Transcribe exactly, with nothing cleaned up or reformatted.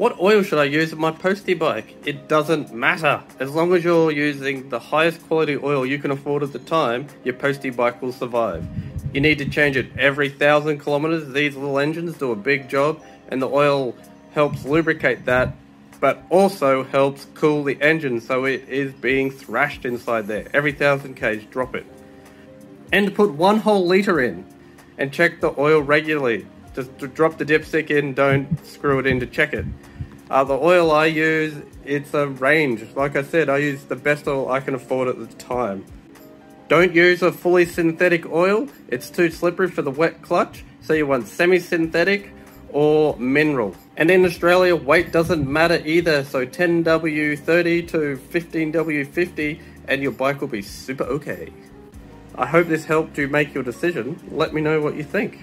What oil should I use in my postie bike? It doesn't matter. As long as you're using the highest quality oil you can afford at the time, your postie bike will survive. You need to change it every thousand kilometers. These little engines do a big job, and the oil helps lubricate that, but also helps cool the engine so it is being thrashed inside there. Every thousand k's, drop it. And put one whole litre in, and check the oil regularly. Just drop the dipstick in, don't screw it in to check it. Uh, the oil I use, it's a range. Like I said, I use the best oil I can afford at the time. Don't use a fully synthetic oil. It's too slippery for the wet clutch. So you want semi-synthetic or mineral. And in Australia, weight doesn't matter either. So ten W thirty to fifteen W fifty and your bike will be super okay. I hope this helped you make your decision. Let me know what you think.